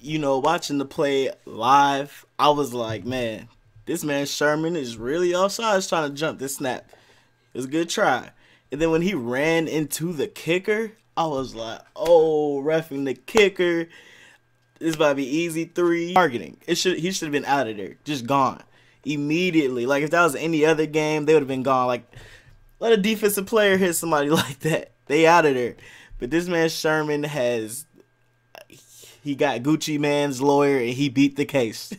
you know, watching the play live, I was like, man, this man Sherman is really offside. He's trying to jump this snap. It was a good try. And then when he ran into the kicker, I was like, oh, reffing the kicker. This might be easy three. Targeting. He should have been out of there. Just gone. Immediately. Like, if that was any other game, they would have been gone. Like, let a defensive player hit somebody like that. They out of there. But this man Sherman has... He got Gucci Mane's lawyer, and he beat the case.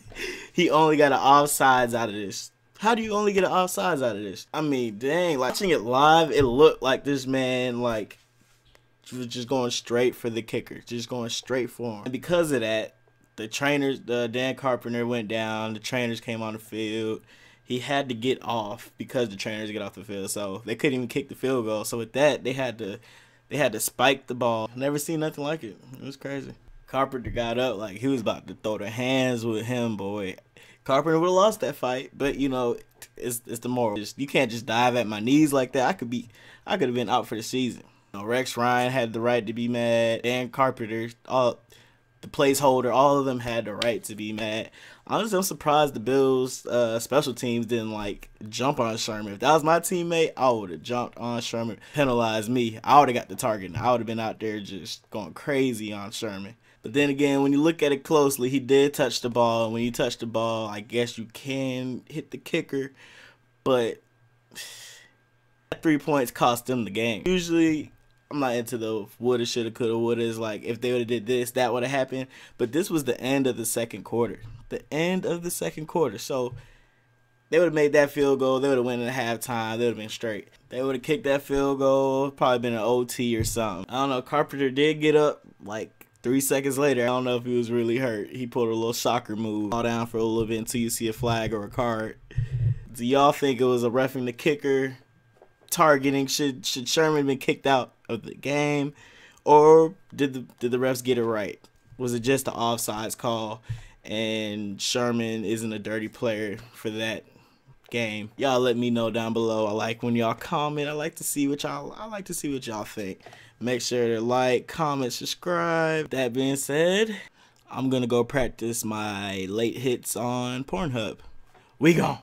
He only got an offsides out of this. How do you only get an offsides out of this? I mean, dang. Like, watching it live, it looked like this man, like... was just going straight for the kicker, just going straight for him. And because of that, the trainers, Dan Carpenter went down, the trainers came on the field. He had to get off because the trainers get off the field, so they couldn't even kick the field goal. So with that, they had to spike the ball. Never seen nothing like it. It was crazy. Carpenter got up like he was about to throw the hands with him, boy. Carpenter would have lost that fight, but you know, it's the moral. You can't just dive at my knees like that. I could have been out for the season. Rex Ryan had the right to be mad. Dan Carpenter, the placeholder, all of them had the right to be mad. Honestly, I'm surprised the Bills' special teams didn't, like, jump on Sherman. If that was my teammate, I would have jumped on Sherman, penalized me. I would have got the target, and I would have been out there just going crazy on Sherman. But then again, when you look at it closely, he did touch the ball. And when you touch the ball, I guess you can hit the kicker. But that 3 points cost them the game. Usually... I'm not into the woulda, shoulda, coulda, wouldas. Like, if they would have did this, that would have happened. But this was the end of the second quarter. The end of the second quarter. So, they would have made that field goal. They would have went in halftime. They would have been straight. They would have kicked that field goal. Probably been an OT or something. I don't know. Carpenter did get up, like, 3 seconds later. I don't know if he was really hurt. He pulled a little soccer move. Fall down for a little bit until you see a flag or a card. Do y'all think it was a reffing the kicker? Targeting? Should Sherman been kicked out of the game, or did the refs get it right? Was it just the offsides call, and Sherman isn't a dirty player for that game? Y'all let me know down below. I like when y'all comment. I like to see what y'all think. Make sure to like, comment, subscribe. That being said, I'm gonna go practice my late hits on Pornhub. We gone.